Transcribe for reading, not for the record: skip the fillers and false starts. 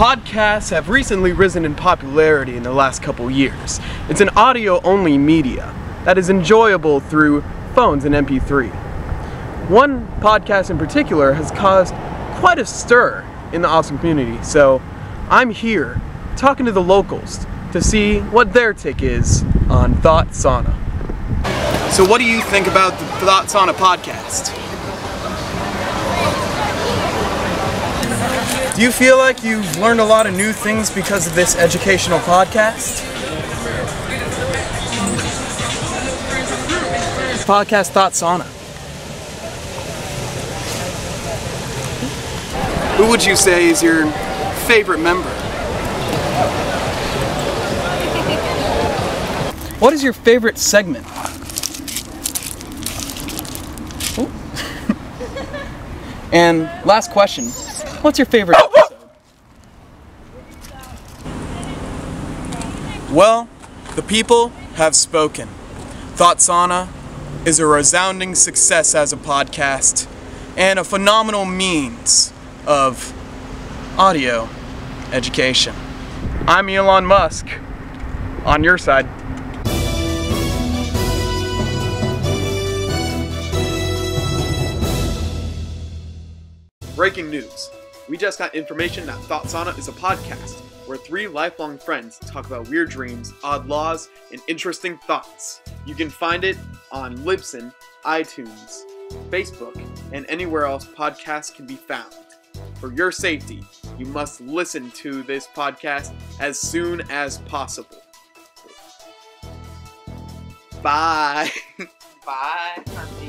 Podcasts have recently risen in popularity in the last couple years. It's an audio-only media that is enjoyable through phones and MP3. One podcast in particular has caused quite a stir in the awesome community, so I'm here talking to the locals to see what their take is on Thought Sauna. So what do you think about the Thought Sauna podcast? Do you feel like you've learned a lot of new things because of this educational podcast? Podcast Thought Sauna. Who would you say is your favorite member? What is your favorite segment? And last question, what's your favorite episode? Well, the people have spoken. Thought Sauna is a resounding success as a podcast and a phenomenal means of audio education. I'm Elon Musk, on your side. Breaking news. We just got information that Thought Sauna is a podcast where three lifelong friends talk about weird dreams, odd laws, and interesting thoughts. You can find it on Libsyn, iTunes, Facebook, and anywhere else podcasts can be found. For your safety, you must listen to this podcast as soon as possible. Bye. Bye.